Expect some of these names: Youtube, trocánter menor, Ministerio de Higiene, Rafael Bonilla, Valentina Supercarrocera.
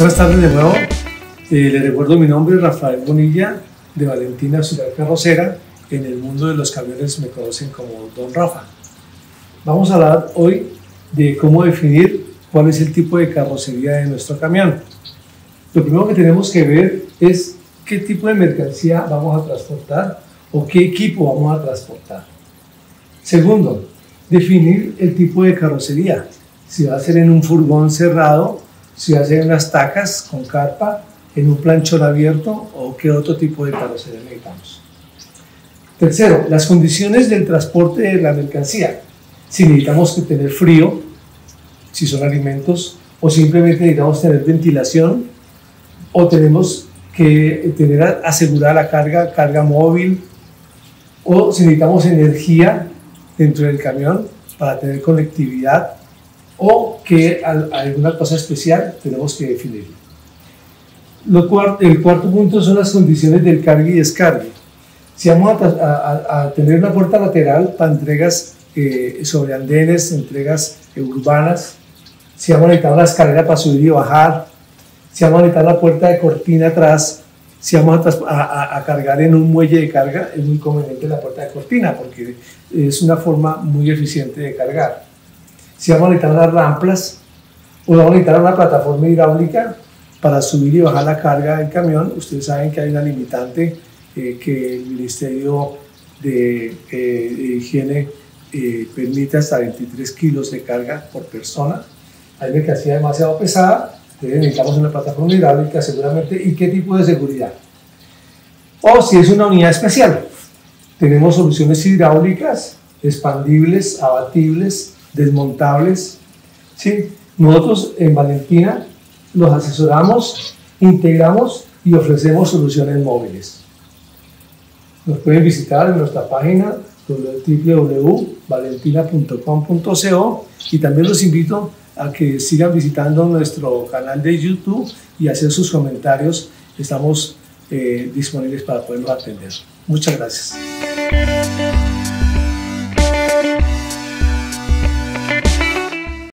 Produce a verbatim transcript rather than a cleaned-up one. Buenas tardes de nuevo. Eh, les recuerdo mi nombre, Rafael Bonilla, de Valentina Supercarrocera. En el mundo de los camiones me conocen como Don Rafa. Vamos a hablar hoy de cómo definir cuál es el tipo de carrocería de nuestro camión. Lo primero que tenemos que ver es qué tipo de mercancía vamos a transportar o qué equipo vamos a transportar. Segundo, definir el tipo de carrocería. Si va a ser en un furgón cerrado, si va a ser en unas tacas con carpa, en un planchón abierto o qué otro tipo de carrocería necesitamos. Tercero, las condiciones del transporte de la mercancía. Si necesitamos tener frío, si son alimentos, o simplemente necesitamos tener ventilación, o tenemos que tener asegurada la carga, carga móvil, o si necesitamos energía dentro del camión para tener conectividad, o que alguna cosa especial tenemos que definirlo. Lo cuarto, el cuarto punto son las condiciones del cargue y descargue. Si vamos a, a, a tener una puerta lateral para entregas eh, sobre andenes, entregas eh, urbanas, si vamos a necesitar la escalera para subir y bajar, si vamos a necesitar la puerta de cortina atrás, si vamos a, a, a cargar en un muelle de carga, es muy conveniente la puerta de cortina porque es una forma muy eficiente de cargar. Si vamos a necesitar unas ramplas o vamos a necesitar una plataforma hidráulica para subir y bajar la carga del camión, ustedes saben que hay una limitante Eh, que el Ministerio de, eh, de Higiene eh, permite hasta veintitrés kilos de carga por persona. Hay mercancía demasiado pesada, entonces necesitamos una plataforma hidráulica seguramente. ¿Y qué tipo de seguridad? O si es una unidad especial, tenemos soluciones hidráulicas, expandibles, abatibles, desmontables. ¿Sí? Nosotros en Valentina los asesoramos, integramos y ofrecemos soluciones móviles. Nos pueden visitar en nuestra página w w w punto valentina punto com punto co y también los invito a que sigan visitando nuestro canal de YouTube y hacer sus comentarios. Estamos eh, disponibles para poderlos atender. Muchas gracias.